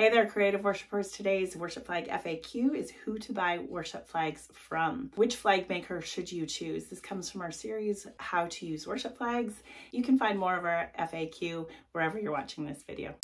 Hey there, creative worshipers. Today's worship flag FAQ is who to buy worship flags from. Which flag maker should you choose? This comes from our series, How to Use Worship Flags. You can find more of our FAQ wherever you're watching this video.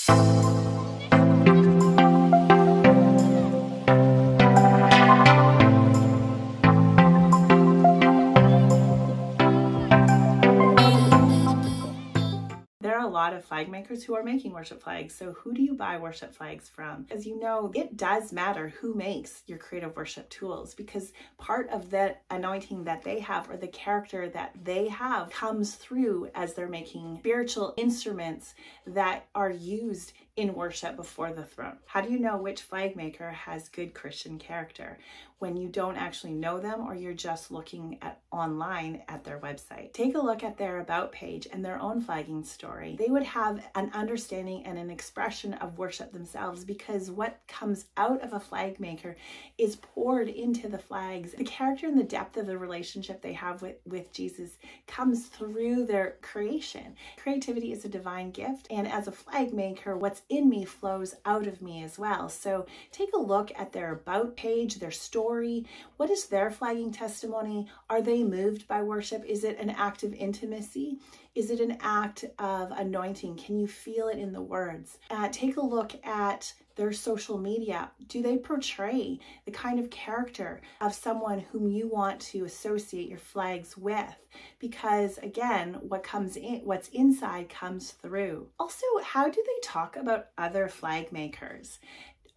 Lot of flag makers who are making worship flags. So who do you buy worship flags from? As you know, it does matter who makes your creative worship tools, because part of the anointing that they have or the character that they have comes through as they're making spiritual instruments that are used in worship before the throne. How do you know which flag maker has good Christian character when you don't actually know them, or you're just looking at online at their website? Take a look at their about page and their own flagging story. They would have an understanding and an expression of worship themselves, because what comes out of a flag maker is poured into the flags. The character and the depth of the relationship they have with Jesus comes through their creation. Creativity is a divine gift, and as a flag maker, what's in me flows out of me as well. So take a look at their about page, their story. What is their flagging testimony? Are they moved by worship? Is it an act of intimacy? Is it an act of anointing? Can you feel it in the words? Take a look at their social media. Do they portray the kind of character of someone whom you want to associate your flags with? Because again, what's inside comes through. Also, how do they talk about other flag makers?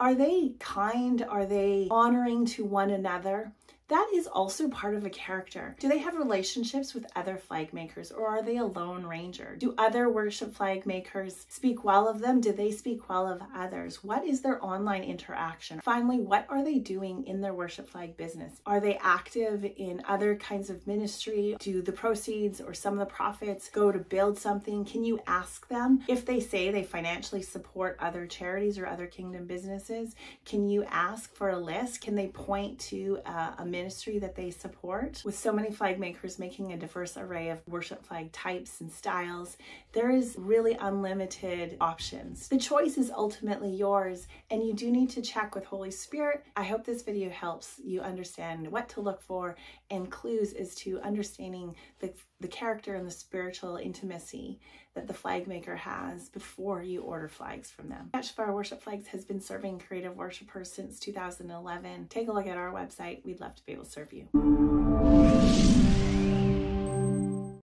Are they kind? Are they honoring to one another? That is also part of a character. Do they have relationships with other flag makers, or are they a lone ranger? Do other worship flag makers speak well of them? Do they speak well of others? What is their online interaction? Finally, what are they doing in their worship flag business? Are they active in other kinds of ministry? Do the proceeds or some of the profits go to build something? Can you ask them? If they say they financially support other charities or other kingdom businesses, can you ask for a list? Can they point to a ministry that they support? With so many flag makers making a diverse array of worship flag types and styles, there is really unlimited options. The choice is ultimately yours, and you do need to check with Holy Spirit. I hope this video helps you understand what to look for and clues as to understanding the character and the spiritual intimacy that the flag maker has before you order flags from them. Catch Fire Worship Flags has been serving creative worshipers since 2011. Take a look at our website. We'd love to be able to serve you.